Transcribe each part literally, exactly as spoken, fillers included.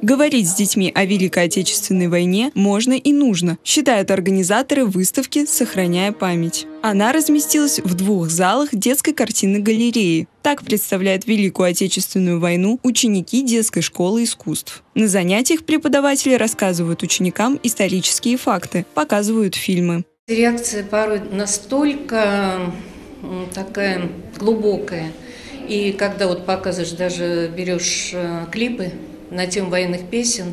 Говорить с детьми о Великой Отечественной войне можно и нужно, считают организаторы выставки «Сохраняя память». Она разместилась в двух залах детской картинной галереи. Так представляют Великую Отечественную войну ученики детской школы искусств. На занятиях преподаватели рассказывают ученикам исторические факты, показывают фильмы. Реакция порой настолько такая глубокая. И когда вот показываешь, даже берешь клипы на тему военных песен,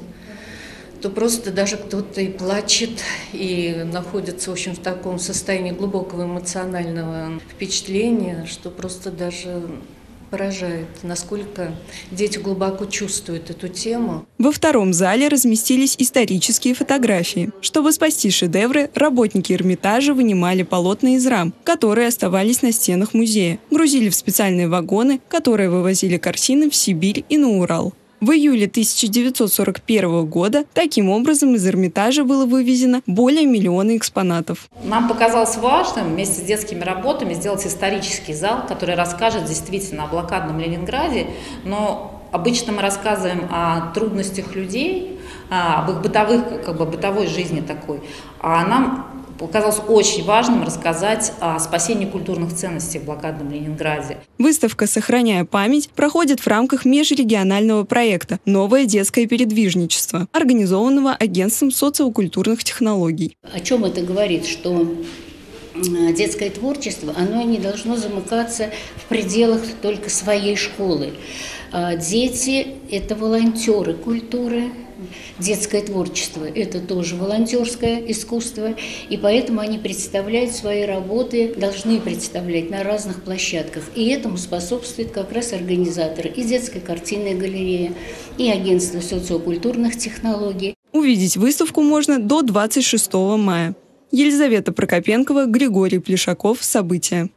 то просто даже кто-то и плачет, и находится, в общем, в таком состоянии глубокого эмоционального впечатления, что просто даже поражает, насколько дети глубоко чувствуют эту тему. Во втором зале разместились исторические фотографии. Чтобы спасти шедевры, работники Эрмитажа вынимали полотна из рам, которые оставались на стенах музея, грузили в специальные вагоны, которые вывозили картины в Сибирь и на Урал. В июле тысяча девятьсот сорок первого года таким образом из Эрмитажа было вывезено более миллиона экспонатов. Нам показалось важным вместе с детскими работами сделать исторический зал, который расскажет действительно о блокадном Ленинграде, но обычно мы рассказываем о трудностях людей, об их бытовых, как бы бытовой жизни такой, а нам показалось очень важным рассказать о спасении культурных ценностей в блокадном Ленинграде. Выставка «Сохраняя память» проходит в рамках межрегионального проекта «Новое детское передвижничество», организованного Агентством социокультурных технологий. О чем это говорит? Что детское творчество, оно не должно замыкаться в пределах только своей школы. Дети – это волонтеры культуры. Детское творчество – это тоже волонтерское искусство, и поэтому они представляют свои работы, должны представлять на разных площадках. И этому способствуют как раз организаторы и Детской картинной галереи, и Агентство социокультурных технологий. Увидеть выставку можно до двадцать шестого мая. Елизавета Прокопенкова, Григорий Плешаков. События.